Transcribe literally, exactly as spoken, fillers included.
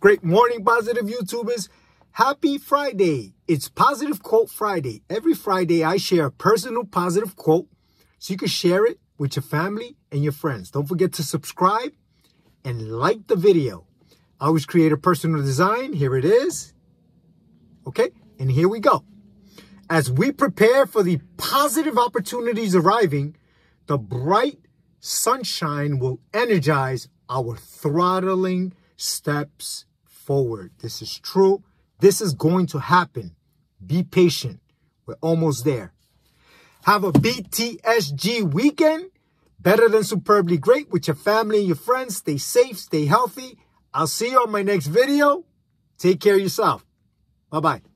Great morning, positive YouTubers. Happy Friday. It's Positive Quote Friday. Every Friday, I share a personal positive quote so you can share it with your family and your friends. Don't forget to subscribe and like the video. I always create a personal design. Here it is. Okay, and here we go. As we prepare for the positive opportunities arriving, the bright sunshine will energize our throttling steps forward. This is true. This is going to happen. Be patient. We're almost there. Have a B T S G weekend. Better than superbly great with your family and your friends. Stay safe. Stay healthy. I'll see you on my next video. Take care of yourself. Bye-bye.